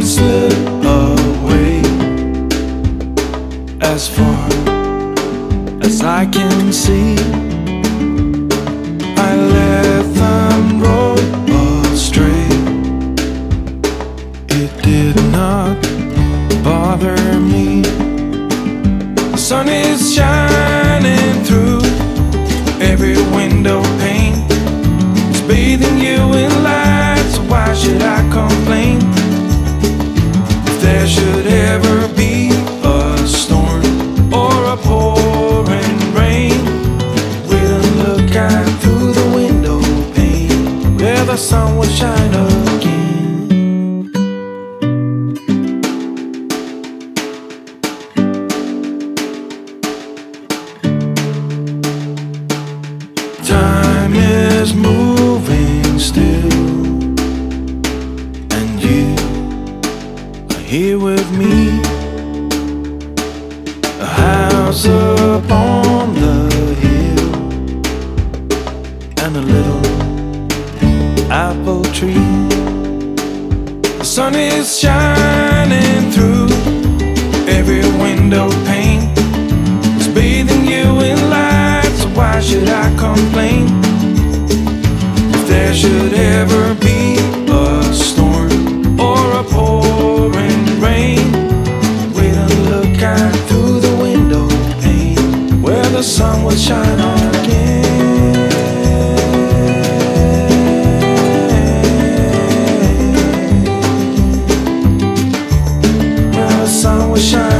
time slip away as far as I can see. I let them roll astray. It did not bother me. The sun is shining through every window pane. It's bathing you in light, so why should I complain? If there should ever be a storm or a pouring rain, we'll look out through the window pane where the sun will shine again. Time is moving still, and you are here with me. A house up on the hill and a little apple tree. The sun is shining through every window pane. It's bathing you in light, so why should I complain? If there should ever be a storm or a pouring rain, we'll look out through the window pane where the sun will shine on again. Where the sun will shine.